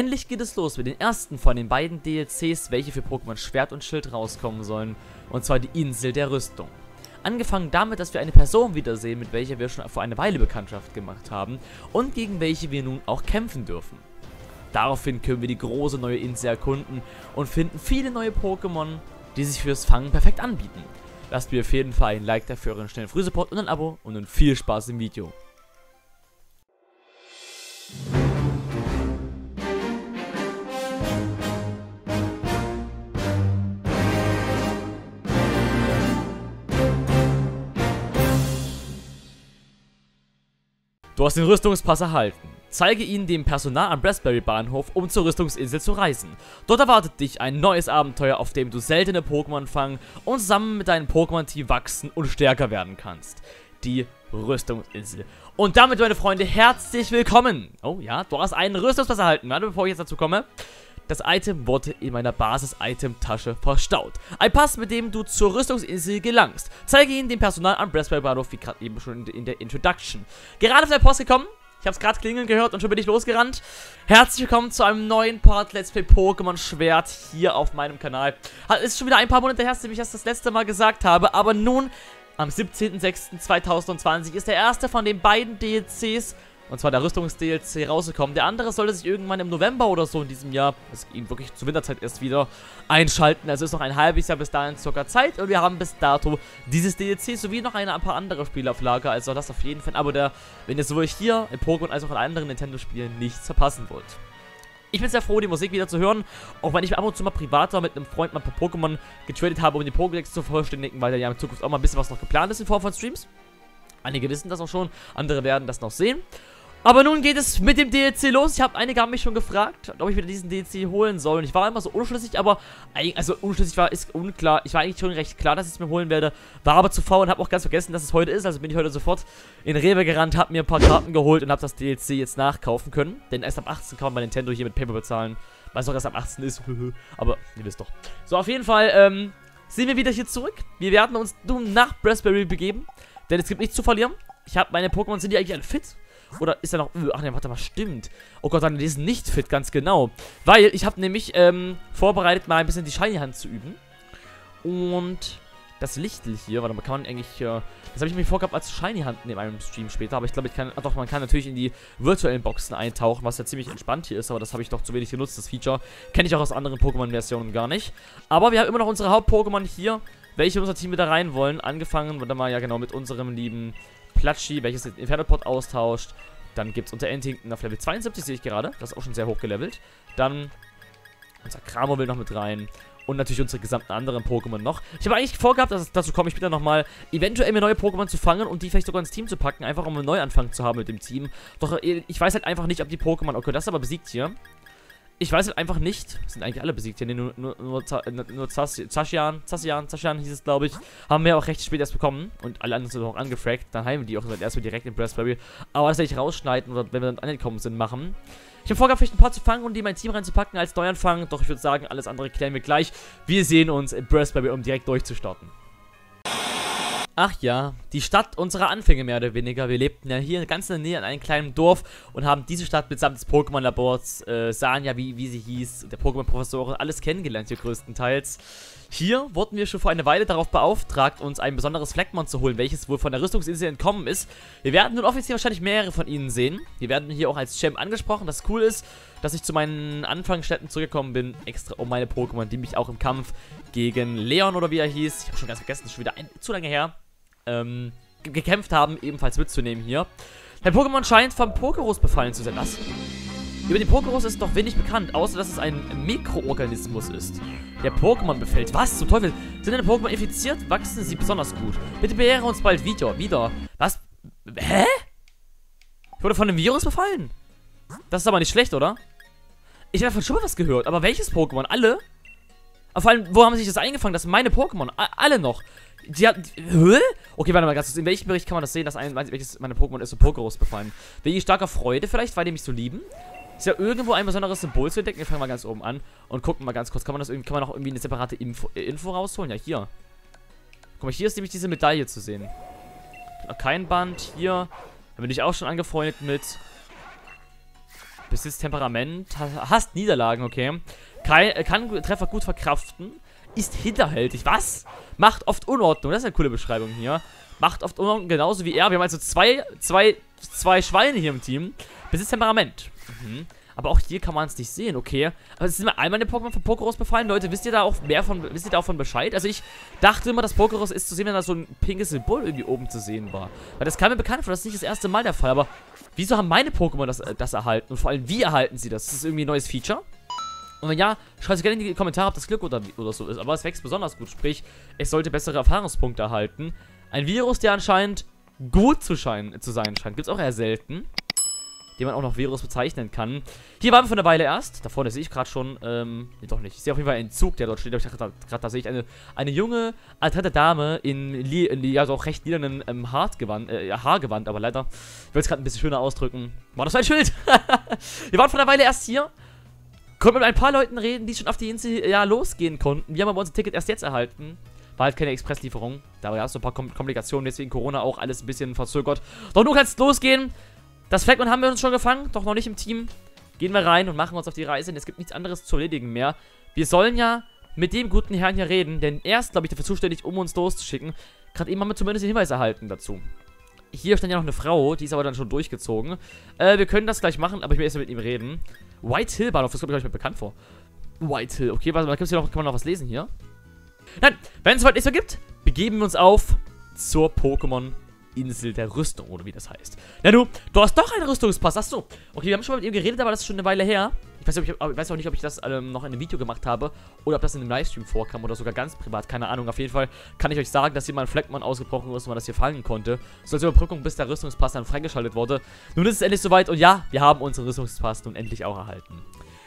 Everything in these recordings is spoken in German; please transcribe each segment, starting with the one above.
Endlich geht es los mit den ersten von den beiden DLCs, welche für Pokémon Schwert und Schild rauskommen sollen, und zwar die Insel der Rüstung. Angefangen damit, dass wir eine Person wiedersehen, mit welcher wir schon vor einer Weile Bekanntschaft gemacht haben und gegen welche wir nun auch kämpfen dürfen. Daraufhin können wir die große neue Insel erkunden und finden viele neue Pokémon, die sich fürs Fangen perfekt anbieten. Lasst mir auf jeden Fall ein Like dafür, euren schnellen Frühsupport und ein Abo und nun viel Spaß im Video. Du hast den Rüstungspass erhalten. Zeige ihn dem Personal am Brassberry-Bahnhof, um zur Rüstungsinsel zu reisen. Dort erwartet dich ein neues Abenteuer, auf dem du seltene Pokémon fangen und zusammen mit deinem Pokémon-Team wachsen und stärker werden kannst. Die Rüstungsinsel. Und damit, meine Freunde, herzlich willkommen. Oh ja, du hast einen Rüstungspass erhalten. Warte, bevor ich jetzt dazu komme. Das Item wurde in meiner Basis-Item-Tasche verstaut. Ein Pass, mit dem du zur Rüstungsinsel gelangst. Zeige ihn dem Personal am Brassberry-Bahnhof, wie gerade eben schon in der Introduction. Gerade von der Post gekommen. Ich habe es gerade klingeln gehört und schon bin ich losgerannt. Herzlich willkommen zu einem neuen Part Let's Play Pokémon Schwert hier auf meinem Kanal. Ist schon wieder ein paar Monate her, dass ich das letzte Mal gesagt habe, aber nun am 17.06.2020 ist der erste von den beiden DLCs, und zwar der Rüstungs-DLC, rausgekommen. Der andere sollte sich irgendwann im November oder so in diesem Jahr, das ging wirklich zur Winterzeit erst wieder, einschalten. Also ist noch ein halbes Jahr bis dahin circa Zeit. Und wir haben bis dato dieses DLC sowie noch ein paar andere Spiele auf Lager. Also lasst auf jeden Fall ein Abo da, wenn ihr sowohl hier in Pokémon als auch in anderen Nintendo-Spielen nichts verpassen wollt. Ich bin sehr froh, die Musik wieder zu hören, auch wenn ich ab und zu mal privat mit einem Freund mal ein paar Pokémon getradet habe, um die Pokédex zu vervollständigen, weil da ja in Zukunft auch mal ein bisschen was noch geplant ist in Form von Streams. Einige wissen das auch schon, andere werden das noch sehen. Aber nun geht es mit dem DLC los. Einige haben mich schon gefragt, ob ich wieder diesen DLC holen soll. Und ich war immer so unschlüssig, aber... Also unschlüssig war, ist unklar. Ich war eigentlich schon recht klar, dass ich es mir holen werde. War aber zu faul und habe auch ganz vergessen, dass es heute ist. Also bin ich heute sofort in Rewe gerannt, habe mir ein paar Karten geholt und habe das DLC jetzt nachkaufen können. Denn erst ab 18 kann man bei Nintendo hier mit PayPal bezahlen. Weil es auch erst ab 18 ist. Aber ihr wisst doch. So, auf jeden Fall sind wir wieder hier zurück. Wir werden uns nun nach Brassberry begeben. Denn es gibt nichts zu verlieren. Ich habe meine Pokémon, sind die eigentlich alle fit? Oder ist er noch... Ach ne, warte mal, stimmt. Oh Gott, die sind nicht fit, ganz genau. Weil ich habe nämlich vorbereitet, mal ein bisschen die Shiny-Hand zu üben. Und das Lichtel hier, warte mal, kann man eigentlich... das habe ich mir vorgehabt als Shiny-Hand in einem Stream später. Aber ich glaube, ich kann... Ach doch, man kann natürlich in die virtuellen Boxen eintauchen, was ja ziemlich entspannt hier ist. Aber das habe ich doch zu wenig genutzt, das Feature. Kenne ich auch aus anderen Pokémon-Versionen gar nicht. Aber wir haben immer noch unsere Haupt-Pokémon hier, welche unser Team wieder rein wollen. Angefangen, warte mal, ja genau, mit unserem lieben... Platschi, welches den Inferno-Pod austauscht. Dann gibt es unter Antingen auf Level 72, sehe ich gerade. Das ist auch schon sehr hoch gelevelt. Dann unser Kramo will noch mit rein. Und natürlich unsere gesamten anderen Pokémon noch. Ich habe eigentlich vorgehabt, dazu komme ich später nochmal, eventuell mir neue Pokémon zu fangen und die vielleicht sogar ins Team zu packen. Einfach um einen Neuanfang zu haben mit dem Team. Doch ich weiß halt einfach nicht, ob die Pokémon... Okay, das ist aber besiegt hier. Ich weiß halt einfach nicht, sind eigentlich alle besiegt hier, nee, nur Zacian hieß es, glaube ich, haben wir auch recht spät erst bekommen und alle anderen sind auch angefragt, dann heilen wir die auch erstmal direkt in Brassberry, aber das werde ich rausschneiden oder wenn wir dann angekommen sind, machen. Ich habe vorgehabt, vielleicht ein paar zu fangen und die in mein Team reinzupacken als Neuanfang, doch ich würde sagen, alles andere klären wir gleich. Wir sehen uns in Brassberry, um direkt durchzustarten. Ach ja, die Stadt unserer Anfänge mehr oder weniger. Wir lebten ja hier ganz in der Nähe in einem kleinen Dorf und haben diese Stadt mitsamt des Pokémon-Labors, Sanya, wie sie hieß, der Pokémon-Professorin, alles kennengelernt hier größtenteils. Hier wurden wir schon vor einer Weile darauf beauftragt, uns ein besonderes Flegmon zu holen, welches wohl von der Rüstungsinsel entkommen ist. Wir werden nun offiziell wahrscheinlich mehrere von ihnen sehen. Wir werden hier auch als Champ angesprochen. Das cool ist, dass ich zu meinen Anfangsstätten zurückgekommen bin, extra um meine Pokémon, die mich auch im Kampf gegen Leon oder wie er hieß, ich habe schon ganz vergessen, ist schon wieder zu lange her, gekämpft haben, ebenfalls mitzunehmen hier. Dein Pokémon scheint vom Pokerus befallen zu sein. Was? Über den Pokerus ist noch wenig bekannt, außer dass es ein Mikroorganismus ist, der Pokémon befällt. Was zum Teufel? Sind deine Pokémon infiziert, wachsen sie besonders gut. Bitte beehre uns bald wieder. Was? Hä? Ich wurde von einem Virus befallen? Das ist aber nicht schlecht, oder? Ich habe davon schon mal was gehört, aber welches Pokémon? Alle? Aber vor allem, wo haben sie sich das eingefangen? Das sind meine Pokémon. Alle noch. Okay, warte mal ganz kurz. In welchem Bericht kann man das sehen, dass welches meine Pokémon ist, so Pokerus befallen? Wegen starker Freude vielleicht, weil die mich so lieben? Ist ja irgendwo ein besonderes Symbol zu entdecken. Wir fangen mal ganz oben an und gucken mal ganz kurz. Kann man noch irgendwie eine separate Info rausholen? Ja, hier. Guck mal, hier ist nämlich diese Medaille zu sehen. Noch kein Band. Hier. Da bin ich auch schon angefreundet mit. Besitzt Temperament, hasst Niederlagen, okay. Kann Treffer gut verkraften, ist hinterhältig. Was? Macht oft Unordnung. Das ist eine coole Beschreibung hier. Macht oft Unordnung, genauso wie er. Wir haben also zwei Schweine hier im Team. Besitzt Temperament. Mhm. Aber auch hier kann man es nicht sehen, okay. Aber es sind immer einmal eine Pokémon von Pokeros befallen. Leute, wisst ihr da auch mehr von, wisst ihr da auch von Bescheid? Also ich dachte immer, dass Pokeros ist zu sehen, wenn da so ein pinkes Symbol irgendwie oben zu sehen war. Weil das kam mir bekannt vor, das ist nicht das erste Mal der Fall. Aber wieso haben meine Pokémon das erhalten? Und vor allem, wie erhalten sie das? Ist das irgendwie ein neues Feature? Und wenn ja, schreibt gerne in die Kommentare, ob das Glück oder so ist. Aber es wächst besonders gut, sprich, es sollte bessere Erfahrungspunkte erhalten. Ein Virus, der anscheinend gut zu sein scheint. Gibt es auch eher selten. Den man auch noch Virus bezeichnen kann. Hier waren wir von einer Weile erst. Da vorne sehe ich gerade schon, nee, doch nicht. Ich sehe auf jeden Fall einen Zug, der dort steht. Aber ich dachte gerade, da sehe ich eine junge, alte Dame in ja, also auch recht lilanen Haargewand. Aber leider, ich will es gerade ein bisschen schöner ausdrücken. War das ein Schild? Wir waren von einer Weile erst hier. Konnten mit ein paar Leuten reden, die schon auf die Insel ja, losgehen konnten. Wir haben aber unser Ticket erst jetzt erhalten. War halt keine Expresslieferung. Da gab es so ein paar Komplikationen. Deswegen Corona auch alles ein bisschen verzögert. Doch nun kann es losgehen. Das Flegmon haben wir uns schon gefangen, doch noch nicht im Team. Gehen wir rein und machen uns auf die Reise, denn es gibt nichts anderes zu erledigen mehr. Wir sollen ja mit dem guten Herrn hier reden, denn er ist, glaube ich, dafür zuständig, um uns loszuschicken. Gerade eben haben wir zumindest den Hinweis erhalten dazu. Hier stand ja noch eine Frau, die ist aber dann schon durchgezogen. Wir können das gleich machen, aber ich will erst mal mit ihm reden. White Hill Bahnhof, das kommt mir gleich mal bekannt vor. White Hill, okay, was gibt's hier noch? Kann man noch was lesen hier? Nein, wenn es heute nichts mehr gibt, begeben wir uns auf zur Pokémon Insel der Rüstung, oder wie das heißt. Na du hast doch einen Rüstungspass. Achso. Okay, wir haben schon mal mit ihm geredet, aber das ist schon eine Weile her. Ich weiß auch nicht, ob ich das noch in einem Video gemacht habe oder ob das in einem Livestream vorkam oder sogar ganz privat. Keine Ahnung. Auf jeden Fall kann ich euch sagen, dass hier mal ein Flegmon ausgebrochen ist und man das hier fangen konnte. So als Überbrückung, bis der Rüstungspass dann freigeschaltet wurde. Nun ist es endlich soweit und ja, wir haben unseren Rüstungspass nun endlich auch erhalten.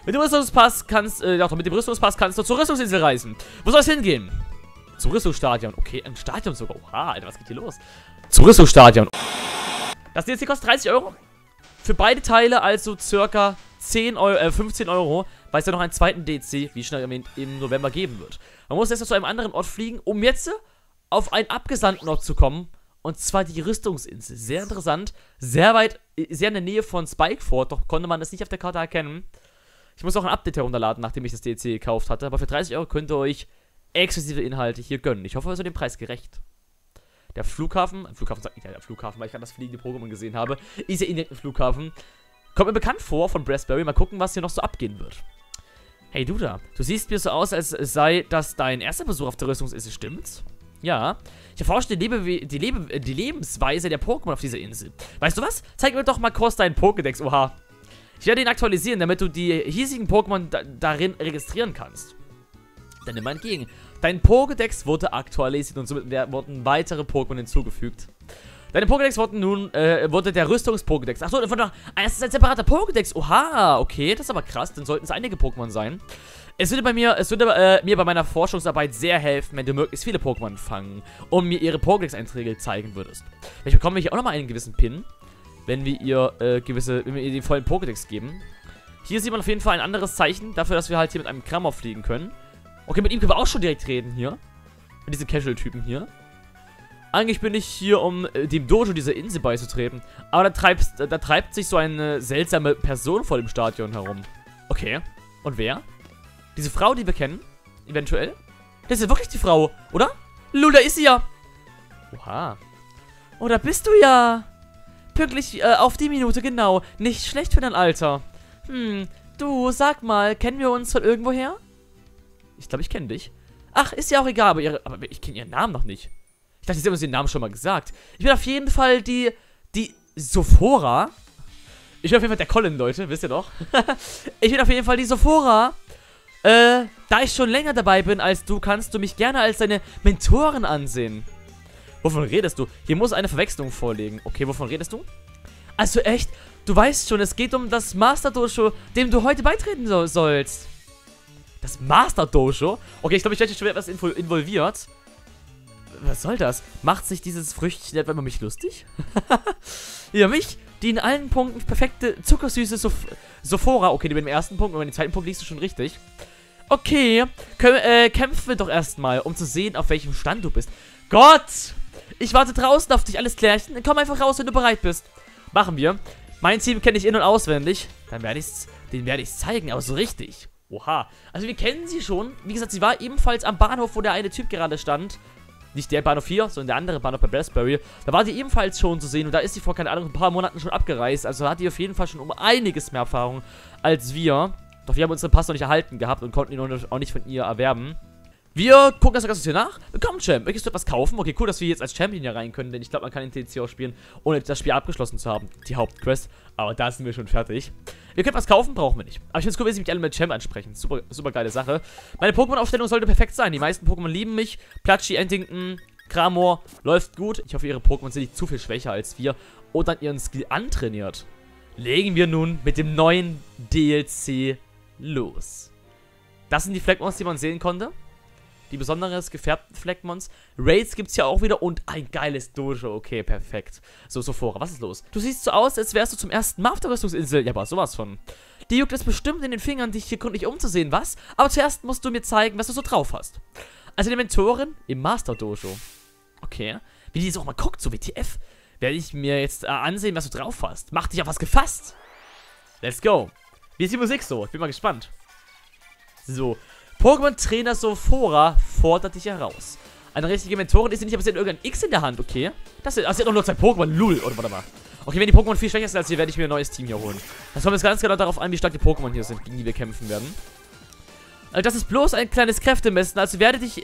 Mit dem Rüstungspass kannst du zur Rüstungsinsel reisen. Wo soll es hingehen? Zum Rüstungsstadion. Okay, ein Stadion sogar. Oha, Alter, was geht hier los? Zum Rüstungsstadion. Das DLC kostet 30 Euro. Für beide Teile also circa 15 Euro, weil es ja noch einen zweiten DLC, wie schon erwähnt, im November geben wird. Man muss jetzt zu einem anderen Ort fliegen, um jetzt auf einen abgesandten Ort zu kommen. Und zwar die Rüstungsinsel. Sehr interessant. Sehr weit, sehr in der Nähe von Spikeford. Doch konnte man das nicht auf der Karte erkennen. Ich muss auch ein Update herunterladen, nachdem ich das DLC gekauft hatte. Aber für 30 Euro könnt ihr euch exklusive Inhalte hier gönnen. Ich hoffe, es wird dem Preis gerecht. Der Flughafen, der Flughafen, weil ich gerade das fliegende Pokémon gesehen habe, ist ja in den Flughafen. Kommt mir bekannt vor von Brassberry. Mal gucken, was hier noch so abgehen wird. Hey du da, du siehst mir so aus, als sei das dein erster Besuch auf der Rüstungsinsel, stimmt's? Ja, ich erforsche die Lebensweise der Pokémon auf dieser Insel. Weißt du was? Zeig mir doch mal kurz deinen Pokédex, oha. Ich werde ihn aktualisieren, damit du die hiesigen Pokémon darin registrieren kannst. Dann nimm mal entgegen. Dein Pokédex wurde aktualisiert und somit wurden weitere Pokémon hinzugefügt. Deine Pokédex wurden nun, wurde der Rüstungs-Pokédex. Achso, das ist ein separater Pokédex. Oha, okay, das ist aber krass. Dann sollten es einige Pokémon sein. Es würde mir bei meiner Forschungsarbeit sehr helfen, wenn du möglichst viele Pokémon fangen und mir ihre Pokédex-Einträge zeigen würdest. Vielleicht bekommen wir hier auch nochmal einen gewissen Pin, wenn wir ihr den vollen Pokédex geben. Hier sieht man auf jeden Fall ein anderes Zeichen dafür, dass wir halt hier mit einem Kramo fliegen können. Okay, mit ihm können wir auch schon direkt reden hier. Mit diesen Casual-Typen hier. Eigentlich bin ich hier, um dem Dojo dieser Insel beizutreten. Aber da treibt sich so eine seltsame Person vor dem Stadion herum. Okay, und wer? Diese Frau, die wir kennen? Eventuell? Das ist ja wirklich die Frau, oder? Lula ist sie ja. Oha. Oh, da bist du ja. Pünktlich auf die Minute, genau. Nicht schlecht für dein Alter. Hm, du, sag mal, kennen wir uns von irgendwoher? Ich glaube, ich kenne dich. Ach, ist ja auch egal, aber ich kenne ihren Namen noch nicht. Ich dachte, sie haben uns den Namen schon mal gesagt. Ich bin auf jeden Fall die Sephora. Ich bin auf jeden Fall der Colin, Leute, wisst ihr doch. Ich bin auf jeden Fall die Sephora. Da ich schon länger dabei bin als du, kannst du mich gerne als deine Mentorin ansehen. Wovon redest du? Hier muss eine Verwechslung vorliegen. Okay, wovon redest du? Also echt, du weißt schon, es geht um das Master Dojo, dem du heute beitreten sollst. Das Master Dojo? Okay, ich glaube, ich werde schon etwas involviert. Was soll das? Macht sich dieses Früchtchen etwa über mich lustig? Ja, mich, die in allen Punkten perfekte, zuckersüße Sephora. Okay, über den ersten Punkt, über den zweiten Punkt liegst du schon richtig. Okay, kämpfen wir doch erstmal, um zu sehen, auf welchem Stand du bist. Gott! Ich warte draußen auf dich, alles klärchen. Komm einfach raus, wenn du bereit bist. Machen wir. Mein Team kenne ich in- und auswendig. Dann werde ich es, den werde ich zeigen, aber so richtig. Oha. Also wir kennen sie schon. Wie gesagt, sie war ebenfalls am Bahnhof, wo der eine Typ gerade stand. Nicht der Bahnhof hier, sondern der andere Bahnhof bei Brassberry. Da war sie ebenfalls schon zu sehen und da ist sie vor, keine Ahnung, ein paar Monaten schon abgereist. Also hat die auf jeden Fall schon um einiges mehr Erfahrung als wir. Doch wir haben unseren Pass noch nicht erhalten gehabt und konnten ihn auch nicht von ihr erwerben. Wir gucken das Ganze hier nach. Willkommen, Champ. Möchtest du etwas kaufen? Okay, cool, dass wir jetzt als Champion hier rein können, denn ich glaube, man kann den TCO spielen, ohne das Spiel abgeschlossen zu haben. Die Hauptquest. Aber da sind wir schon fertig. Ihr könnt was kaufen, brauchen wir nicht. Aber ich finde es cool, wenn sie mich alle mit Champ ansprechen. Super, super geile Sache. Meine Pokémon-Aufstellung sollte perfekt sein. Die meisten Pokémon lieben mich. Platschi, Antingen, Kramo. Läuft gut. Ich hoffe, ihre Pokémon sind nicht zu viel schwächer als wir. Und dann ihren Skill antrainiert. Legen wir nun mit dem neuen DLC los. Das sind die Flegmons, die man sehen konnte. Die besonderen gefärbten Flegmons. Raids gibt es ja auch wieder und ein geiles Dojo. Okay, perfekt. So, Sephora, was ist los? Du siehst so aus, als wärst du zum ersten Mal auf der Rüstungsinsel. Ja, aber sowas von. Die juckt es bestimmt in den Fingern, dich hier gründlich umzusehen, was? Aber zuerst musst du mir zeigen, was du so drauf hast. Also eine Mentorin im Master Dojo. Okay. Wie die jetzt auch mal guckt, so WTF, werde ich mir jetzt ansehen, was du drauf hast. Mach dich auf was gefasst. Let's go. Wie ist die Musik so? Ich bin mal gespannt. So. Pokémon-Trainer Sephora fordert dich heraus. Eine richtige Mentorin ist sie nicht, aber sie hat irgendein X in der Hand, okay? Das sind, also sie hat auch nur 2 Pokémon, lul, oder warte mal. Okay, wenn die Pokémon viel schwächer sind als wir, werde ich mir ein neues Team hier holen. Das kommt jetzt ganz genau darauf an, wie stark die Pokémon hier sind, gegen die wir kämpfen werden. Also das ist bloß ein kleines Kräftemessen, also werde ich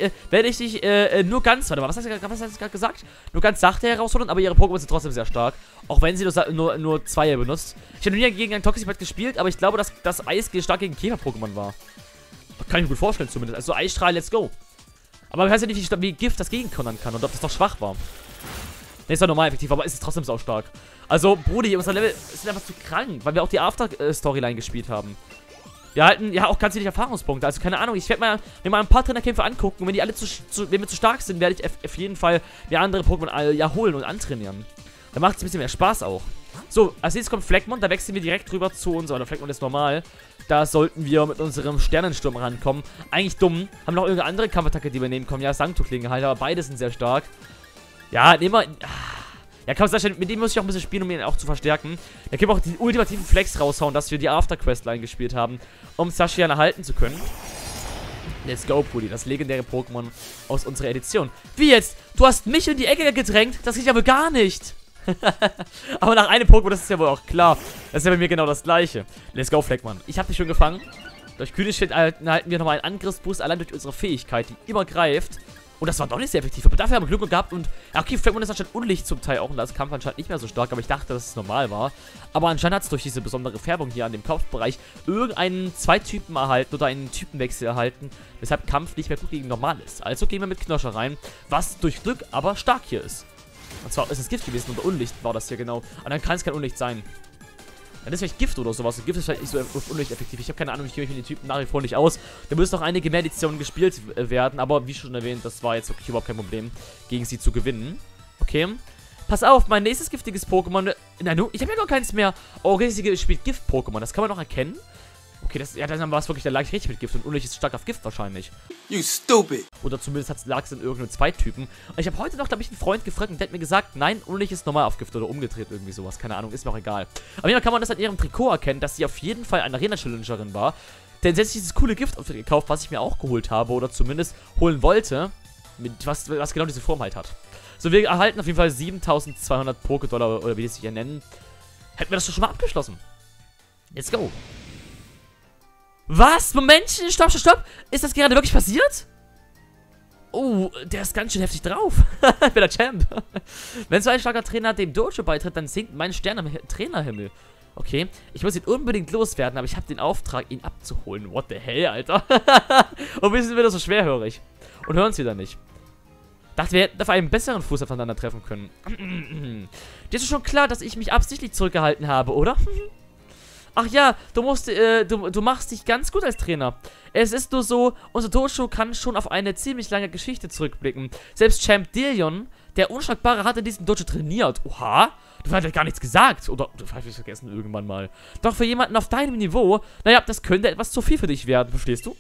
dich nur ganz, warte mal, was hast du gerade gesagt? Nur ganz sachte herausholen, aber ihre Pokémon sind trotzdem sehr stark, auch wenn sie nur 2 benutzt. Ich habe noch nie gegen ein Toxicbad gespielt, aber ich glaube, dass das Eis stark gegen Käfer-Pokémon war. Kann ich mir gut vorstellen zumindest. Also Eisstrahl, let's go. Aber man weiß ja nicht, wie Gift das gegenkontern kann und ob das doch schwach war. Ne, ist doch normal effektiv, aber ist es trotzdem so stark. Also, Brudi, unser Level ist einfach zu krank, weil wir auch die After-Storyline gespielt haben. Wir halten ja auch ganz wenig Erfahrungspunkte. Also, keine Ahnung, ich werde mir mal ein paar Trainerkämpfe angucken. Und wenn die alle wenn wir zu stark sind, werde ich auf jeden Fall mir andere Pokémon ja holen und antrainieren. Da macht es ein bisschen mehr Spaß auch. So, als nächstes kommt Flegmon, da wechseln wir direkt rüber zu uns. Oder Flegmon ist normal. Da sollten wir mit unserem Sternensturm rankommen. Eigentlich dumm. Haben noch irgendeine andere Kampfattacke, die wir nehmen können. Ja, Sanctu-Klinge halt, aber beide sind sehr stark. Ja, nehmen wir... Ja, kann man sagen, mit dem muss ich auch ein bisschen spielen, um ihn auch zu verstärken. Da können wir auch den ultimativen Flex raushauen, dass wir die After-Quest-Line gespielt haben, um Zacian erhalten zu können. Let's go, Brudi, das legendäre Pokémon aus unserer Edition. Wie jetzt? Du hast mich in die Ecke gedrängt? Das geht ja wohl gar nicht. Aber nach einem Pokémon, das ist ja wohl auch klar. Das ist ja bei mir genau das gleiche. Let's go, Flegmon. Ich hab dich schon gefangen. Durch Kühlischwind erhalten wir nochmal einen Angriffsboost, allein durch unsere Fähigkeit, die immer greift. Und das war doch nicht sehr effektiv. Aber dafür haben wir Glück gehabt und... Okay, Flegmon ist anscheinend unlicht zum Teil auch. Und das Kampf anscheinend nicht mehr so stark. Aber ich dachte, dass es normal war. Aber anscheinend hat es durch diese besondere Färbung hier an dem Kopfbereich irgendeinen 2 Typen erhalten oder einen Typenwechsel erhalten. Weshalb Kampf nicht mehr gut gegen normal ist. Also gehen wir mit Knoscher rein, was durch Glück aber stark hier ist. Und zwar ist es Gift gewesen oder Unlicht war das hier genau. Und dann kann es kein Unlicht sein. Dann ist vielleicht Gift oder sowas. Und Gift ist vielleicht nicht so unlicht effektiv. Ich habe keine Ahnung, ich gehe mich mit den Typen nach wie vor nicht aus. Da müssen noch einige mehr Editionen gespielt werden. Aber wie schon erwähnt, das war jetzt wirklich überhaupt kein Problem, gegen sie zu gewinnen. Okay. Pass auf, mein nächstes giftiges Pokémon. Nein, ich habe ja gar keins mehr. Oh, sie spielt Gift-Pokémon. Das kann man noch erkennen. Okay, das, ja, dann war es wirklich, da lag ich richtig mit Gift und Unlicht ist stark auf Gift wahrscheinlich. You stupid! Oder zumindest lag es in irgendeinem Zweittypen. Und ich habe heute noch, glaube ich, einen Freund gefragt und der hat mir gesagt, nein, Unlicht ist normal auf Gift oder umgedreht, irgendwie sowas. Keine Ahnung, ist mir auch egal. Aber jedenfalls kann man das an ihrem Trikot erkennen, dass sie auf jeden Fall eine Arena-Challengerin war. Denn sie hat sich dieses coole Gift-Outfit gekauft, was ich mir auch geholt habe oder zumindest holen wollte, mit was genau diese Form halt hat. So, wir erhalten auf jeden Fall 7200 Poké-Dollar oder wie die sich ja nennen. Hätten wir das doch schon mal abgeschlossen. Let's go! Was? Momentchen, stopp, stopp, stopp. Ist das gerade wirklich passiert? Oh, der ist ganz schön heftig drauf. Ich bin der Champ. Wenn so ein starker Trainer dem Dojo beitritt, dann sinkt mein Stern am Trainerhimmel. Okay, ich muss ihn unbedingt loswerden, aber ich habe den Auftrag, ihn abzuholen. What the hell, Alter? Und wir sind wieder so schwerhörig. Und hören es wieder nicht. Dachte, wir hätten auf einen besseren Fuß aufeinander treffen können. Dir ist schon klar, dass ich mich absichtlich zurückgehalten habe, oder? Ach ja, du machst dich ganz gut als Trainer. Es ist nur so, unser Dojo kann schon auf eine ziemlich lange Geschichte zurückblicken. Selbst Champ Leon, der Unschlagbare, hat in diesem Dojo trainiert. Oha, du hast ja gar nichts gesagt. Oder du hast es vergessen irgendwann mal. Doch für jemanden auf deinem Niveau, naja, das könnte etwas zu viel für dich werden, verstehst du?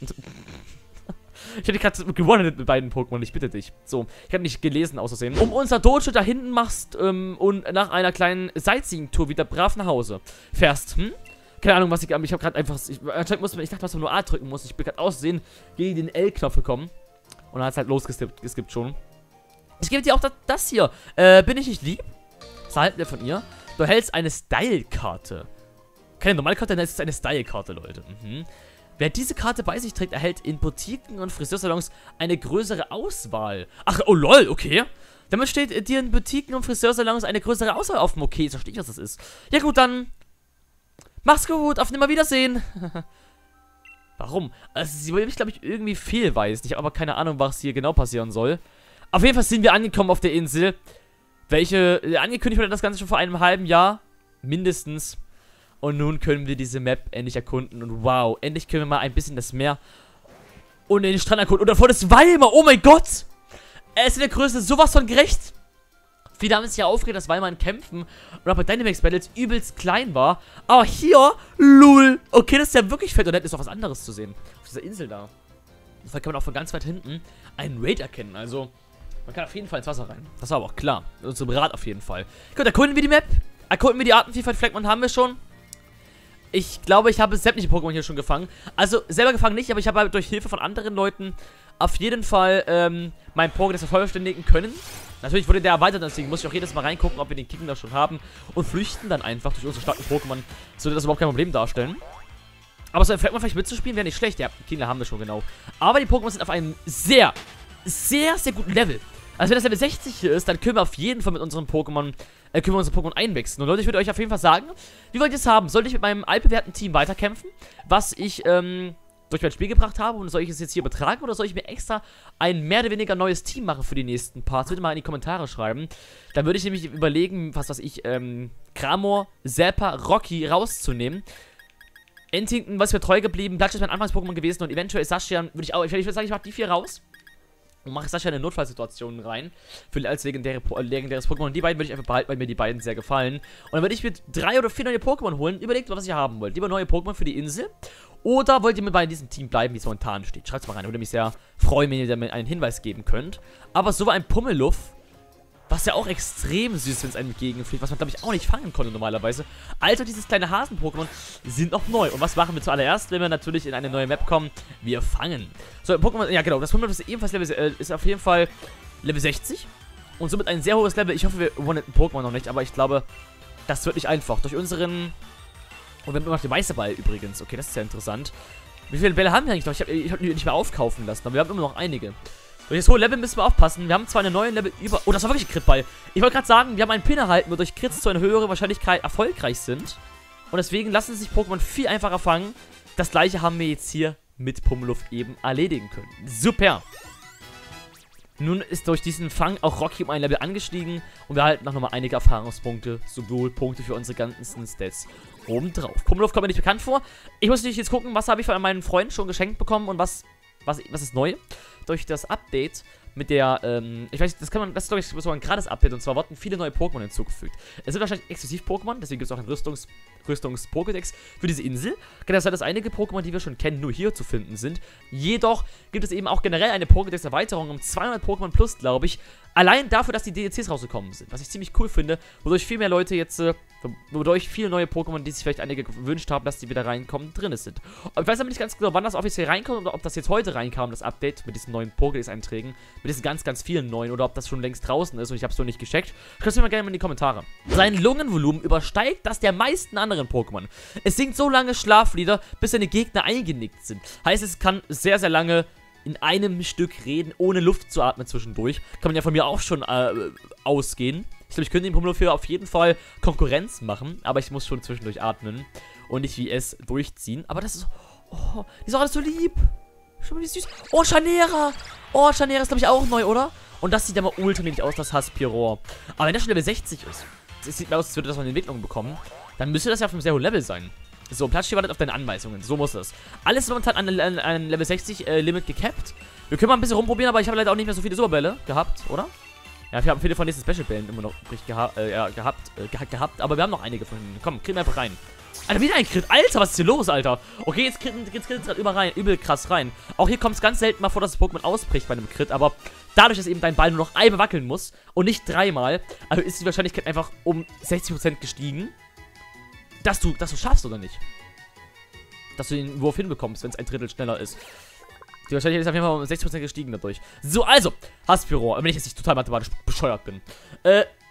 Ich hätte gerade gewonnen mit beiden Pokémon, ich bitte dich. So, ich habe nicht gelesen auszusehen. Um unser Dojo da hinten machst und nach einer kleinen Sightseeing-Tour wieder brav nach Hause fährst, hm? Keine Ahnung, was ich... Ich habe gerade einfach... Ich dachte, was man nur A drücken muss. Ich bin gerade aussehen gegen den L-Knopf gekommen. Und dann hat es halt losgeskippt schon. Ich gebe dir auch das hier. Bin ich nicht lieb? Das erhalten wir von ihr. Du erhältst eine Style-Karte. Keine normale Karte, nein, es ist eine Style-Karte, Leute. Mhm. Wer diese Karte bei sich trägt, erhält in Boutiquen und Friseursalons eine größere Auswahl. Ach, oh lol, okay. Damit steht dir in Boutiquen und Friseursalons eine größere Auswahl auf dem Okay. Jetzt verstehe ich, was das ist. Ja gut, dann... Mach's gut, auf Nimmerwiedersehen. Warum? Also sie will mich, glaube ich, irgendwie fehlweisen. Ich habe aber keine Ahnung, was hier genau passieren soll. Auf jeden Fall sind wir angekommen auf der Insel. Welche angekündigt wurde das Ganze schon vor einem halben Jahr. Mindestens. Und nun können wir diese Map endlich erkunden. Und wow, endlich können wir mal ein bisschen das Meer und den Strand erkunden. Und davor das Weimar, oh mein Gott. Es ist in der Größe sowas von gerecht. Viele haben sich ja aufgeregt, dass Weimar in Kämpfen oder bei Dynamax Battles übelst klein war. Aber hier, lul. Okay, das ist ja wirklich fett. Und da ist noch was anderes zu sehen. Auf dieser Insel da. Da kann man auch von ganz weit hinten einen Raid erkennen. Also, man kann auf jeden Fall ins Wasser rein. Das war aber auch klar. Und zum Rad auf jeden Fall. Gut, erkunden wir die Map. Erkunden wir die Artenvielfalt. Flegmon haben wir schon. Ich glaube, ich habe sämtliche Pokémon hier schon gefangen. Also, selber gefangen nicht, aber ich habe durch Hilfe von anderen Leuten auf jeden Fall mein Pokédex vervollständigen können. Natürlich wurde der erweitert, deswegen muss ich auch jedes Mal reingucken, ob wir den Kicken da schon haben. Und flüchten dann einfach durch unsere starken Pokémon. Sollte das überhaupt kein Problem darstellen. Aber so ein Flegmon vielleicht mitzuspielen wäre nicht schlecht. Ja, Kinder haben wir schon, genau. Aber die Pokémon sind auf einem sehr, sehr, sehr guten Level. Also wenn das Level 60 hier ist, dann können wir auf jeden Fall mit unseren Pokémon, einwechseln. Und Leute, ich würde euch auf jeden Fall sagen, wie wollt ihr es haben? Sollte ich mit meinem altbewährten Team weiterkämpfen, was ich durch mein Spiel gebracht habe, und soll ich es jetzt hier übertragen, oder soll ich mir extra ein mehr oder weniger neues Team machen für die nächsten Parts? Bitte mal in die Kommentare schreiben. Dann würde ich nämlich überlegen, was weiß ich, Kramo, Zappa, Rocky rauszunehmen. Antingen, was mir treu geblieben, Platschi ist mein Anfangs-Pokémon gewesen und eventuell Zacian würde ich auch, ich würde sagen, ich mache die vier raus. Und mache Sascha in eine Notfallsituation rein. Für als legendäres Pokémon. Und die beiden würde ich einfach behalten, weil mir die beiden sehr gefallen. Und dann würde ich mir 3 oder 4 neue Pokémon holen. Überlegt, was ihr haben wollt. Lieber neue Pokémon für die Insel. Oder wollt ihr mit bei diesem Team bleiben, wie es momentan steht? Schreibt es mal rein. Würde mich sehr freuen, wenn ihr damit einen Hinweis geben könnt. Aber so war ein Pummeluff. Was ja auch extrem süß, wenn es einem entgegenfliegt. Was man, glaube ich, auch nicht fangen konnte normalerweise. Also dieses kleine Hasen-Pokémon sind noch neu. Und was machen wir zuallererst, wenn wir natürlich in eine neue Map kommen? Wir fangen. So, Pokémon, ja genau, das Pokémon ist ebenfalls ist auf jeden Fall Level 60. Und somit ein sehr hohes Level. Ich hoffe, wir wollen ein Pokémon noch nicht, aber ich glaube, das wird nicht einfach. Durch unseren... Und wir haben immer noch den Meisterball übrigens. Okay, das ist ja interessant. Wie viele Bälle haben wir eigentlich noch? Ich hab die nicht mehr aufkaufen lassen, aber wir haben immer noch einige. Durch das hohe Level müssen wir aufpassen. Wir haben zwar eine neue Level über... Oh, das war wirklich ein Critball. Ich wollte gerade sagen, wir haben einen Pin erhalten, wodurch Crits zu einer höheren Wahrscheinlichkeit erfolgreich sind. Und deswegen lassen sich Pokémon viel einfacher fangen. Das gleiche haben wir jetzt hier mit Pummeluff eben erledigen können. Super. Nun ist durch diesen Fang auch Rocky um ein Level angestiegen. Und wir erhalten noch nochmal einige Erfahrungspunkte. Sowohl Punkte für unsere ganzen Stats obendrauf. Pummeluff kommt mir nicht bekannt vor. Ich muss natürlich jetzt gucken, was habe ich von meinen Freunden schon geschenkt bekommen und was ist neu. Durch das Update mit der, ich weiß, das ist, glaube ich, so ein gratis Update, und zwar wurden viele neue Pokémon hinzugefügt. Es sind wahrscheinlich Exklusiv-Pokémon, deswegen gibt es auch einen Rüstungs-Pokédex für diese Insel. Kann das sein, dass einige Pokémon, die wir schon kennen, nur hier zu finden sind. Jedoch gibt es eben auch generell eine Pokédex-Erweiterung um 200 Pokémon plus, glaube ich, allein dafür, dass die DLCs rausgekommen sind, was ich ziemlich cool finde, wodurch viel mehr Leute jetzt, wodurch viele neue Pokémon, die sich vielleicht einige gewünscht haben, dass die wieder reinkommen, drin sind. Und ich weiß aber nicht ganz genau, wann das offiziell reinkommt oder ob das jetzt heute reinkam, das Update mit diesen neuen Pokédex-Einträgen, mit diesen ganz, ganz vielen neuen, oder ob das schon längst draußen ist und ich habe es noch nicht gecheckt. Schreibt es mir mal gerne in die Kommentare. Sein Lungenvolumen übersteigt das der meisten anderen Pokémon. Es singt so lange Schlaflieder, bis seine Gegner eingenickt sind. Heißt, es kann sehr, sehr lange in einem Stück reden, ohne Luft zu atmen zwischendurch. Kann man ja von mir auch schon ausgehen. Ich glaube, ich könnte dem Pummeluff hier auf jeden Fall Konkurrenz machen, aber ich muss schon zwischendurch atmen und nicht wie es durchziehen. Aber das ist... Oh, die ist auch alles so lieb. Schon mal wie süß. Oh, Chaneira. Oh, Chaneira ist, glaube ich, auch neu, oder? Und das sieht ja mal ultra wenig aus, das Haspiror. Aber wenn das schon Level 60 ist, es sieht mir aus, als würde das eine Entwicklung bekommen, dann müsste das ja auf einem sehr hohen Level sein. So, Platschi wartet auf deine Anweisungen. So muss das. Alles momentan an Level 60 Limit gekappt. Wir können mal ein bisschen rumprobieren, aber ich habe leider auch nicht mehr so viele Superbälle gehabt, oder? Ja, wir haben viele von diesen Special-Bällen immer noch übrig gehabt, aber wir haben noch einige von denen. Komm, kriegen wir einfach rein. Alter, wieder ein Crit. Alter, was ist hier los, Alter? Okay, jetzt Crit gerade übel krass rein. Auch hier kommt es ganz selten mal vor, dass das Pokémon ausbricht bei einem Crit, aber dadurch, dass eben dein Ball nur noch einmal wackeln muss und nicht dreimal, also ist die Wahrscheinlichkeit einfach um 60% gestiegen, dass du schaffst oder nicht. Dass du den Wurf hinbekommst, wenn es ein Drittel schneller ist. Die Wahrscheinlichkeit ist auf jeden Fall um 60% gestiegen dadurch. So, also, Haspiror, wenn ich jetzt nicht total mathematisch bescheuert bin.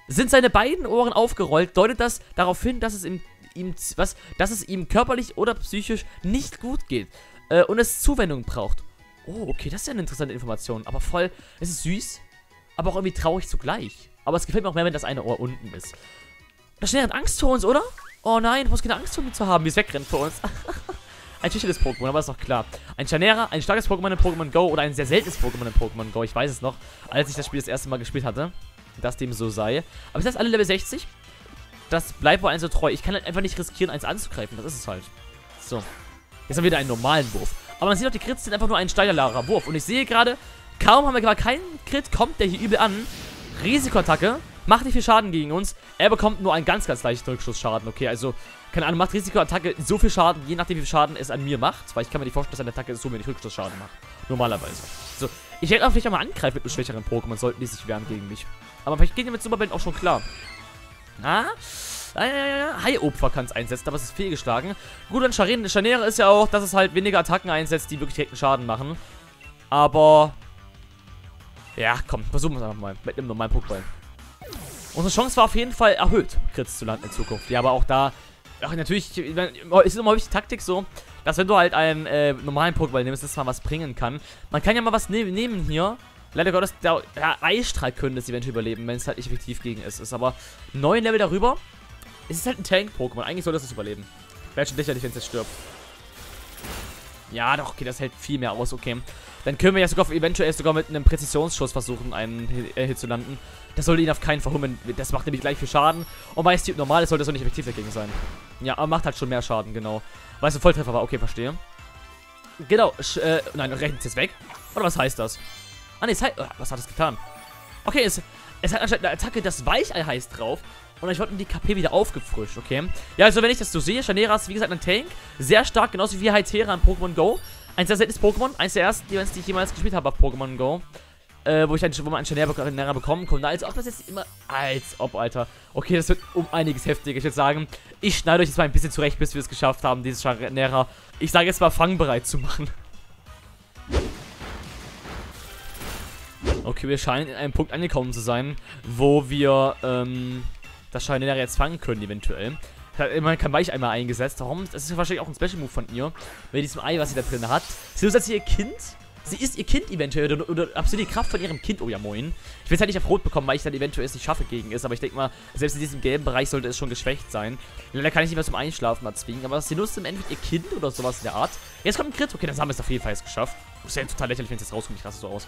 Sind seine beiden Ohren aufgerollt, deutet das darauf hin, dass es ihm körperlich oder psychisch nicht gut geht und es Zuwendung braucht. Oh, okay, das ist ja eine interessante Information. Aber voll, es ist süß, aber auch irgendwie traurig zugleich. Aber es gefällt mir auch mehr, wenn das eine Ohr unten ist. Das Schnee hat Angst vor uns, oder? Oh nein, du brauchst keine Angst vor mir zu haben, wie es wegrennt vor uns. Ein schwieriges Pokémon, aber ist doch klar. Ein Chaneira, ein starkes Pokémon in Pokémon Go oder ein sehr seltenes Pokémon in Pokémon Go. Ich weiß es noch, als ich das Spiel das erste Mal gespielt hatte, dass dem so sei. Aber ist das alle Level 60? Das bleibt wohl einem so treu. Ich kann halt einfach nicht riskieren, eins anzugreifen. Das ist es halt. So. Jetzt haben wir wieder einen normalen Wurf. Aber man sieht doch, die Crits sind einfach nur ein steilerlarer Wurf. Und ich sehe gerade, kaum haben wir gerade keinen Crit, kommt der hier übel an. Risikoattacke. Macht nicht viel Schaden gegen uns. Er bekommt nur einen ganz, ganz leichten Rückschussschaden. Okay, also, keine Ahnung, macht Risikoattacke so viel Schaden, je nachdem, wie viel Schaden es an mir macht. Weil ich kann mir nicht vorstellen, dass eine Attacke so wenig Rückschussschaden macht. Normalerweise. So, ich hätte auch vielleicht einmal angreifen mit einem schwächeren Pokémon, sollten die sich wehren gegen mich. Aber vielleicht geht mir mit Superband auch schon klar. Na? Haiopfer kann es einsetzen, aber es ist fehlgeschlagen. Gut, an Chaneira ist ja auch, dass es halt weniger Attacken einsetzt, die wirklich direkten Schaden machen. Aber ja, komm, versuchen wir es einfach mal mit einem normalen Pokéball. Unsere Chance war auf jeden Fall erhöht, Crits zu landen in Zukunft. Ja, aber auch da, ach, natürlich, ist immer häufig die Taktik so, dass wenn du halt einen normalen Pokéball nimmst, dass man was bringen kann. Man kann ja mal was nehmen hier. Leider Gottes, der Eisstrahl könnte es eventuell überleben, wenn es halt nicht effektiv gegen es ist. Aber 9 Level darüber, es ist halt ein Tank-Pokémon. Eigentlich soll das es überleben. Wäre schon lächerlich, wenn es jetzt stirbt. Ja, doch, okay, das hält viel mehr aus, okay. Dann können wir ja sogar eventuell sogar mit einem Präzisionsschuss versuchen, einen Hit zu landen. Das sollte ihn auf keinen Fall hummeln. Das macht nämlich gleich viel Schaden. Und weil es Typ normal ist, sollte es auch nicht effektiv dagegen sein. Ja, aber macht halt schon mehr Schaden, genau. Weil es ein Volltreffer war, okay, verstehe. Genau, nein, rechnet es jetzt weg? Oder was heißt das? Ah, ne, es heißt... was hat es getan? Okay, es hat anscheinend eine Attacke, das Weichei heißt drauf. Und ich wollte mir die KP wieder aufgefrischt, okay? Ja, also wenn ich das so sehe, Chaneira ist wie gesagt ein Tank. Sehr stark, genauso wie Heitera in Pokémon Go. Ein sehr seltenes Pokémon, eins der ersten, die ich jemals gespielt habe auf Pokémon Go. Wo man einen Chaneira bekommen konnte. Als ob das jetzt immer... Als ob, Alter. Okay, das wird um einiges heftiger. Ich würde sagen, ich schneide euch jetzt mal ein bisschen zurecht, bis wir es geschafft haben, dieses Chaneira, ich sage jetzt mal, fangbereit zu machen. Okay, wir scheinen in einem Punkt angekommen zu sein, wo wir das Chaneira jetzt fangen können, eventuell. Man kann Weich einmal eingesetzt. Warum? Das ist wahrscheinlich auch ein Special Move von ihr. Mit diesem Ei, was sie da drin hat. Sie ist ihr Kind. Sie ist ihr Kind eventuell. Oder absolut die Kraft von ihrem Kind. Oh ja, moin. Ich will es halt nicht auf Rot bekommen, weil ich dann eventuell es nicht schaffe gegen ist. Aber ich denke mal, selbst in diesem gelben Bereich sollte es schon geschwächt sein. Leider kann ich nicht mehr zum Einschlafen zwingen. Aber sie nutzt im Endeffekt ihr Kind oder sowas in der Art. Jetzt kommt ein Crit. Okay, dann haben wir es auf jeden Fall jetzt geschafft. Das ist ja total lächerlich, wenn es jetzt rauskommt. Ich raste so aus.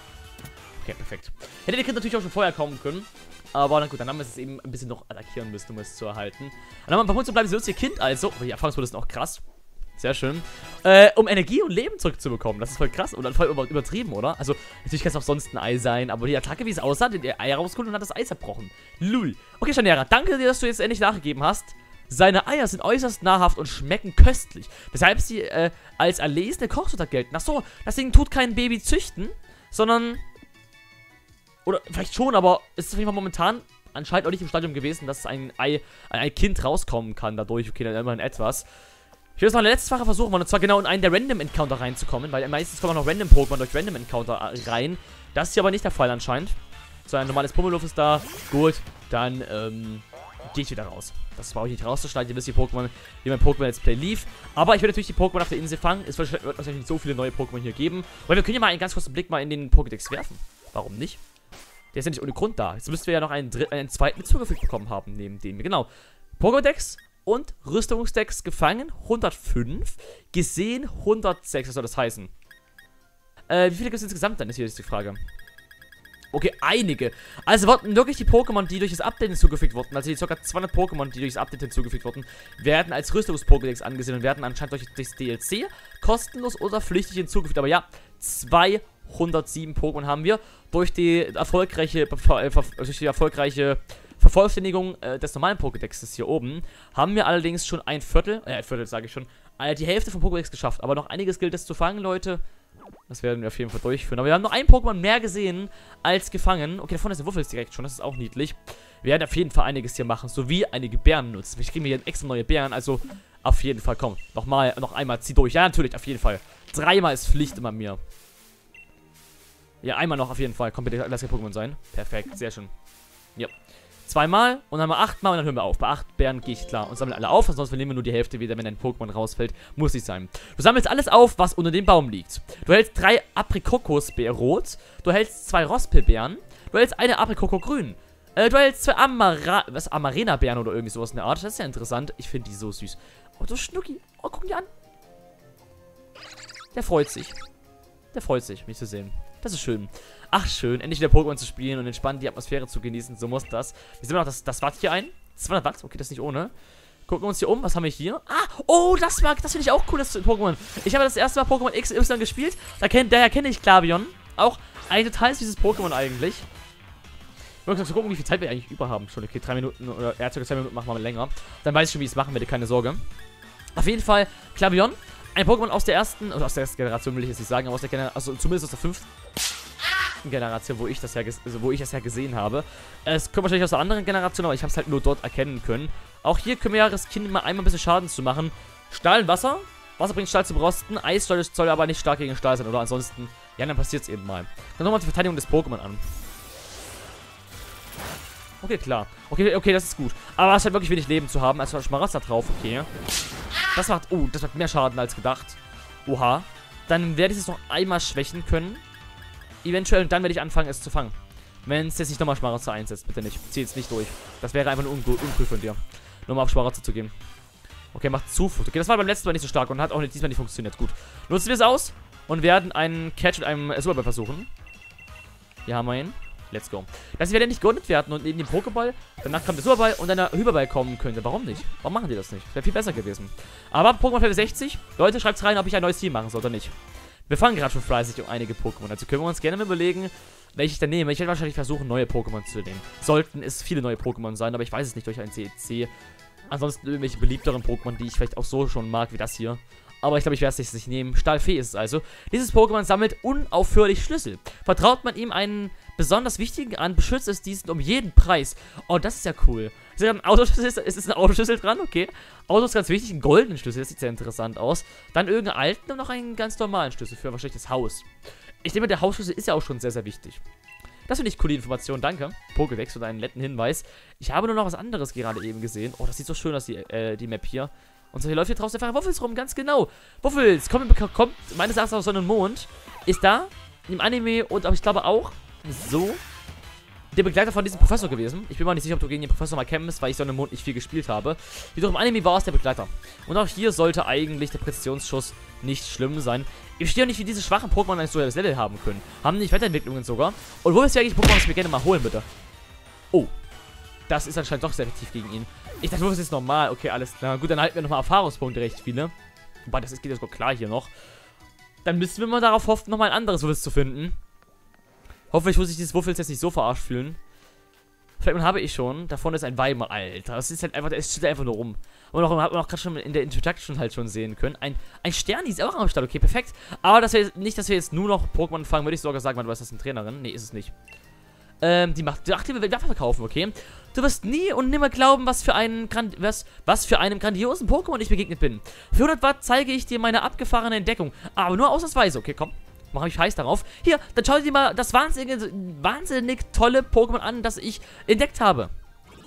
Okay, perfekt. Hätte der Crit natürlich auch schon vorher kommen können. Aber na gut, dann haben wir es eben ein bisschen noch attackieren müssen, um es zu erhalten. Dann haben wir ein paar Punkte bleiben, sie nutzt ihr Kind also. Oh, die Erfahrungspunkte sind auch krass. Sehr schön. Um Energie und Leben zurückzubekommen. Das ist voll krass und dann voll übertrieben, oder? Also, natürlich kann es auch sonst ein Ei sein, aber die Attacke, wie es aussah, hat ihr Ei rausgeholt und hat das Ei zerbrochen. Lul. Okay, Chaneira, danke dir, dass du jetzt endlich nachgegeben hast. Seine Eier sind äußerst nahrhaft und schmecken köstlich. Weshalb sie als erlesene Kochsutter gelten. Achso, deswegen tut kein Baby züchten, sondern... Oder vielleicht schon, aber es ist auf jeden Fall momentan anscheinend auch nicht im Stadium gewesen, dass ein Kind rauskommen kann dadurch. Okay, dann immerhin etwas. Ich will jetzt noch eine letzte Sache versuchen, und zwar genau in einen der Random-Encounter reinzukommen, weil meistens kommen auch noch Random-Pokémon durch Random-Encounter rein. Das ist hier aber nicht der Fall anscheinend. So, ein normales Pummeluff ist da. Gut, dann gehe ich wieder raus. Das brauche ich nicht rauszuschneiden. Ihr wisst, die Pokémon, wie mein Pokémon jetzt Play lief. Aber ich werde natürlich die Pokémon auf der Insel fangen. Es wird wahrscheinlich nicht so viele neue Pokémon hier geben. Weil wir können ja mal einen ganz kurzen Blick mal in den Pokédex werfen. Warum nicht? Der ist ja nicht ohne Grund da. Jetzt müssten wir ja noch einen zweiten zugefügt bekommen haben, neben dem. Genau. Pokédex und Rüstungsdex gefangen. 105. Gesehen 106. Was soll das heißen? Wie viele gibt es insgesamt dann? Ist hier die Frage. Okay, einige. Also wurden wirklich die Pokémon, die durch das Update hinzugefügt wurden, also die ca. 200 Pokémon, die durch das Update hinzugefügt wurden, werden als Rüstungs-Pokédex angesehen und werden anscheinend durch das DLC kostenlos oder pflichtig hinzugefügt. Aber ja, 200. 107 Pokémon haben wir. Durch die erfolgreiche, Vervollständigung des normalen Pokédexes hier oben haben wir allerdings schon ein Viertel, die Hälfte vom Pokédex geschafft. Aber noch einiges gilt es zu fangen, Leute. Das werden wir auf jeden Fall durchführen. Aber wir haben noch ein Pokémon mehr gesehen als gefangen. Okay, da vorne ist der Wuffels direkt schon. Das ist auch niedlich. Wir werden auf jeden Fall einiges hier machen. Sowie einige Bären nutzen. Ich kriege mir hier extra neue Bären. Also auf jeden Fall, komm. Noch einmal, zieh durch. Ja, natürlich, auf jeden Fall. Dreimal ist Pflicht immer mir. Ja, einmal noch auf jeden Fall. Komm, bitte, lass kein Pokémon sein. Perfekt, sehr schön. Ja. Zweimal und dann haben wir 8-mal und dann hören wir auf. Bei 8 Bären gehe ich klar und sammle alle auf, ansonsten verlieren wir nur die Hälfte wieder, wenn ein Pokémon rausfällt. Muss nicht sein. Du sammelst alles auf, was unter dem Baum liegt. Du hältst 3 Aprikokosbeer rot, du hältst 2 Rospelbeeren, du hältst eine Aprikoko grün, du hältst 2 Amarena-Beeren oder irgendwie sowas in der Art. Das ist ja interessant. Ich finde die so süß. Oh, so Schnucki. Oh, guck ihn an. Der freut sich. Der freut sich, mich zu sehen. Das ist schön. Ach, schön, endlich wieder Pokémon zu spielen und entspannt die Atmosphäre zu genießen. So muss das. Wir sammeln noch das Watt hier ein. 200 Watt, okay, das ist nicht ohne. Gucken wir uns hier um. Was haben wir hier? Ah, oh, das finde ich auch cool, das Pokémon. Ich habe das erste Mal Pokémon XY gespielt. Daher kenne ich Klavion. Auch ein total süßes Pokémon eigentlich. Wir müssen gucken, wie viel Zeit wir eigentlich über haben. Schon, okay, 3 Minuten oder circa 2 Minuten machen wir mal länger. Dann weiß ich schon, wie ich es machen werde, keine Sorge. Auf jeden Fall, Klavion. Ein Pokémon aus der ersten, oder aus der ersten Generation will ich jetzt nicht sagen, aber aus der Generation, also zumindest aus der 5. Generation, wo ich es ja gesehen habe. Es kommt wahrscheinlich aus der anderen Generation, aber ich habe es halt nur dort erkennen können. Auch hier können wir ja riskieren, immer einmal ein bisschen Schaden zu machen. Stahl und Wasser. Wasser bringt Stahl zum Rosten. Eis soll aber nicht stark gegen Stahl sein, oder ansonsten, ja, dann passiert es eben mal. Dann nochmal die Verteidigung des Pokémon an. Okay, klar. Okay, das ist gut. Aber es scheint wirklich wenig Leben zu haben. Also Schmarotzer drauf, okay. Das macht mehr Schaden als gedacht. Oha. Dann werde ich es noch einmal schwächen können. Eventuell, und dann werde ich anfangen, es zu fangen. Wenn es jetzt nicht nochmal Schmarotzer einsetzt, bitte nicht. Zieh jetzt nicht durch. Das wäre einfach nur uncool von dir. Nochmal auf Schmarotzer zu gehen. Okay, macht Zuflucht. Okay, das war beim letzten Mal nicht so stark und hat auch diesmal nicht funktioniert. Gut. Nutzen wir es aus und werden einen Catch mit einem Superball versuchen. Hier haben wir ihn. Let's go. Dass wir dann nicht geordnet werden und neben dem Pokéball, danach kam der Superball und dann der Hyperball kommen könnte. Warum nicht? Warum machen die das nicht? Wäre viel besser gewesen. Aber Pokémon Level 60. Leute, schreibt rein, ob ich ein neues Team machen soll oder nicht. Wir fangen gerade schon fleißig um einige Pokémon. Also können wir uns gerne mal überlegen, welche ich dann nehme. Ich werde wahrscheinlich versuchen, neue Pokémon zu nehmen. Sollten es viele neue Pokémon sein, aber ich weiß es nicht durch ein CEC. Ansonsten irgendwelche beliebteren Pokémon, die ich vielleicht auch so schon mag, wie das hier. Aber ich glaube, ich werde es nicht nehmen. Stahlfee ist es also. Dieses Pokémon sammelt unaufhörlich Schlüssel. Vertraut man ihm einen besonders wichtigen an, beschützt es diesen um jeden Preis. Oh, das ist ja cool. Ist da ein Autoschlüssel? Ist ein Autoschlüssel dran? Okay. Auto ist ganz wichtig. Ein goldenen Schlüssel. Das sieht sehr interessant aus. Dann irgendeinen alten und noch einen ganz normalen Schlüssel für wahrscheinlich das Haus. Ich denke, der Hausschlüssel ist ja auch schon sehr, sehr wichtig. Das finde ich coole Information. Danke. Pokédex und einen netten Hinweis. Ich habe nur noch was anderes gerade eben gesehen. Oh, das sieht so schön aus, die Map hier. Und so, hier läuft hier draußen einfach Wuffels rum, ganz genau. Wuffels, kommt meines Erachtens aus Sonne und Mond. Ist da, im Anime und ich glaube auch, so, der Begleiter von diesem Professor gewesen. Ich bin mal nicht sicher, ob du gegen den Professor mal kämpfst, weil ich Sonne und Mond nicht viel gespielt habe. Jedoch im Anime war es der Begleiter. Und auch hier sollte eigentlich der Präzisionsschuss nicht schlimm sein. Ich verstehe auch nicht, wie diese schwachen Pokémon ein so hohes Level haben können. Haben nicht Weiterentwicklungen sogar. Und wo ist ja eigentlich Pokémon, das wir gerne mal holen, bitte? Oh. Das ist anscheinend doch sehr effektiv gegen ihn. Ich dachte, das ist normal. Okay, alles klar. Gut, dann halten wir nochmal Erfahrungspunkte recht viele. Wobei, das geht jetzt sogar klar hier noch. Dann müssen wir mal darauf hoffen, nochmal ein anderes Wuffels zu finden. Hoffentlich muss ich dieses Wuffels jetzt nicht so verarscht fühlen. Vielleicht habe ich schon. Da vorne ist ein Weimar, Alter. Das ist halt einfach, der steht einfach nur rum. Und hat man auch gerade schon in der Introduction halt schon sehen können. Ein Sterni ist auch am Start. Okay, perfekt. Aber dass wir jetzt nur noch Pokémon fangen, würde ich sogar sagen, weil du weißt, das ist eine Trainerin. Nee, ist es nicht. Die Aktive Waffe verkaufen, okay? Du wirst nie und nimmer glauben, was für einem grandiosen Pokémon ich begegnet bin. Für 100 Watt zeige ich dir meine abgefahrene Entdeckung. Aber nur ausnahmsweise. Okay, komm. Mach mich heiß darauf. Hier, dann schau dir mal das wahnsinnig tolle Pokémon an, das ich entdeckt habe.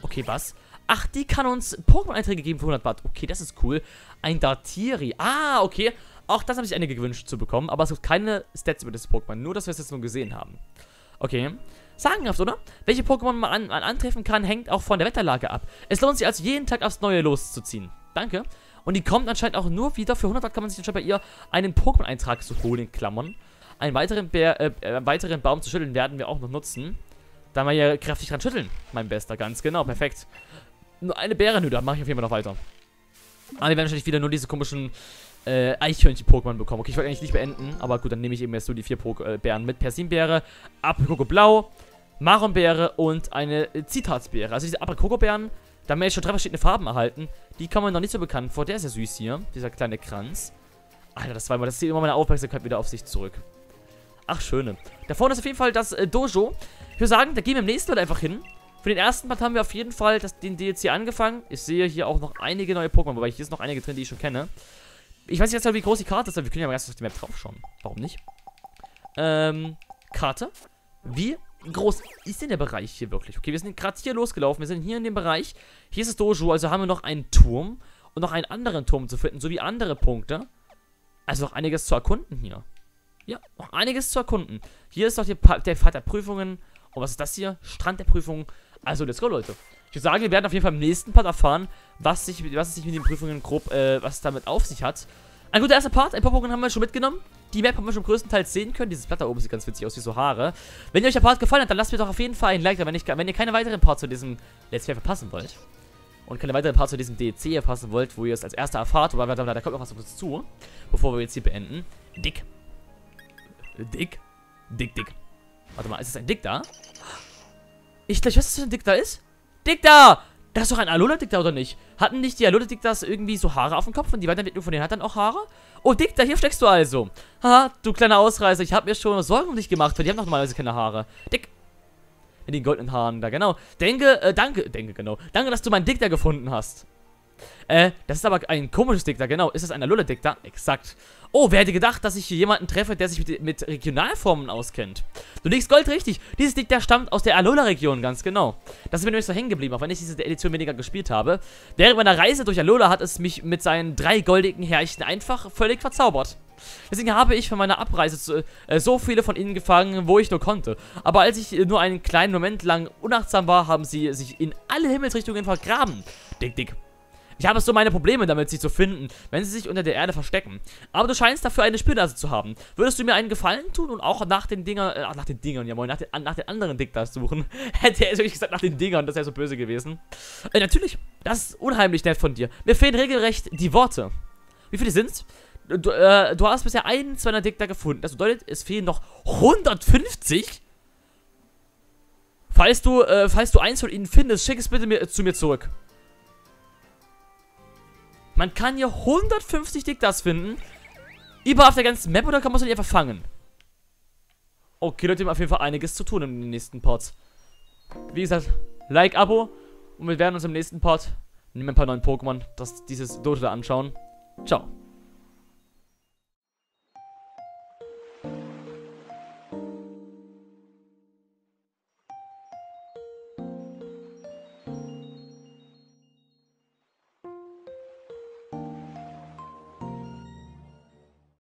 Okay, was? Ach, die kann uns Pokémon-Einträge geben für 100 Watt. Okay, das ist cool. Ein Dartiri. Ah, okay. Auch das habe ich einige gewünscht zu bekommen. Aber es gibt keine Stats über das Pokémon. Nur, dass wir es jetzt nur gesehen haben. Okay. Sagenhaft, oder? Welche Pokémon man antreffen kann, hängt auch von der Wetterlage ab. Es lohnt sich also jeden Tag aufs Neue loszuziehen. Danke. Und die kommt anscheinend auch nur wieder. Für 100 Watt kann man sich anscheinend bei ihr einen Pokémon-Eintrag zu holen, in Klammern. Einen weiteren Baum zu schütteln werden wir auch noch nutzen. Da mal hier kräftig dran schütteln, mein Bester. Ganz genau, perfekt. Nur eine Bärenhütte, mache ich auf jeden Fall noch weiter. Aber wir werden wahrscheinlich wieder nur diese komischen Eichhörnchen-Pokémon bekommen. Okay, ich wollte eigentlich nicht beenden, aber gut, dann nehme ich eben jetzt nur die 4 Bären mit. Persimbeere, Aprikoko-Blau, Maronbeere und eine Zitatsbeere. Also diese Aprikoko-Bären, da haben wir jetzt schon 3 verschiedene Farben erhalten. Die kann man noch nicht so bekannt vor. Der ist ja süß hier, dieser kleine Kranz. Alter, das war immer, das zieht immer meine Aufmerksamkeit wieder auf sich zurück. Ach, schöne. Da vorne ist auf jeden Fall das Dojo. Ich würde sagen, da gehen wir im nächsten Mal einfach hin. Für den ersten Part haben wir auf jeden Fall den DLC angefangen. Ich sehe hier auch noch einige neue Pokémon, wobei hier ist noch einige drin, die ich schon kenne. Ich weiß nicht, wie groß die Karte ist, aber wir können ja mal erst auf die Map draufschauen. Warum nicht? Karte. Wie groß ist denn der Bereich hier wirklich? Okay, wir sind gerade hier losgelaufen. Wir sind hier in dem Bereich. Hier ist das Dojo, also haben wir noch einen Turm und noch einen anderen Turm zu finden, sowie andere Punkte. Also noch einiges zu erkunden hier. Ja, noch einiges zu erkunden. Hier ist noch der Pfad der Prüfungen. Und was ist das hier? Strand der Prüfungen. Also, let's go, Leute. Ich würde sagen, wir werden auf jeden Fall im nächsten Part erfahren, was es sich mit den Prüfungen grob, was es damit auf sich hat. Ein guter erster Part, ein paar Pokémon haben wir schon mitgenommen. Die Map haben wir schon größtenteils sehen können. Dieses Blatt da oben sieht ganz witzig aus wie so Haare. Wenn euch der Part gefallen hat, dann lasst mir doch auf jeden Fall ein Like da, wenn ihr keine weiteren Parts zu diesem Let's Play verpassen wollt. Und keine weiteren Parts zu diesem DLC erfassen wollt, wo ihr es als erster erfahrt. Wobei, da kommt noch was auf uns zu, bevor wir jetzt hier beenden. Dick. Warte mal, ist das ein Digda? Ich weiß, dass das ein Digda ist. Digda! Das ist doch ein Alola-Digda, oder nicht? Hatten nicht die Alola-Digdas irgendwie so Haare auf dem Kopf und die Weiterentwicklung von denen hat dann auch Haare? Oh, Digda, hier steckst du also. Haha, du kleiner Ausreißer, ich habe mir schon Sorgen um dich gemacht, weil die haben doch normalerweise keine Haare. Dick. Mit den goldenen Haaren da, genau. Danke, genau. Danke, dass du meinen Digda gefunden hast. Das ist aber ein komisches Digda, genau. Ist das ein Alola-Digda? Exakt. Oh, wer hätte gedacht, dass ich hier jemanden treffe, der sich mit Regionalformen auskennt? Du legst Gold richtig. Dieses Digda stammt aus der Alola-Region, ganz genau. Das ist mir nämlich so hängen geblieben, auch wenn ich diese Edition weniger gespielt habe. Während meiner Reise durch Alola hat es mich mit seinen 3 goldigen Härchen einfach völlig verzaubert. Deswegen habe ich von meiner Abreise so viele von ihnen gefangen, wo ich nur konnte. Aber als ich nur einen kleinen Moment lang unachtsam war, haben sie sich in alle Himmelsrichtungen vergraben. Dick. Ich habe so meine Probleme damit, sie zu finden, wenn sie sich unter der Erde verstecken. Aber du scheinst dafür eine Spürnase zu haben. Würdest du mir einen Gefallen tun und auch nach den anderen Digdas suchen? Hätte er wirklich gesagt, nach den Dingern, das wäre so böse gewesen. Natürlich, das ist unheimlich nett von dir. Mir fehlen regelrecht die Worte. Wie viele sind's? Du hast bisher 200 Digda gefunden. Das bedeutet, es fehlen noch 150? Falls du eins von ihnen findest, schick es bitte zu mir zurück. Man kann hier 150 Digdas finden. Überall auf der ganzen Map, oder kann man sie einfach fangen? Okay, Leute, wir haben auf jeden Fall einiges zu tun im nächsten Part. Wie gesagt, Like, Abo. Und wir werden uns im nächsten Part mit ein paar neuen Pokémon dieses Dojo anschauen. Ciao.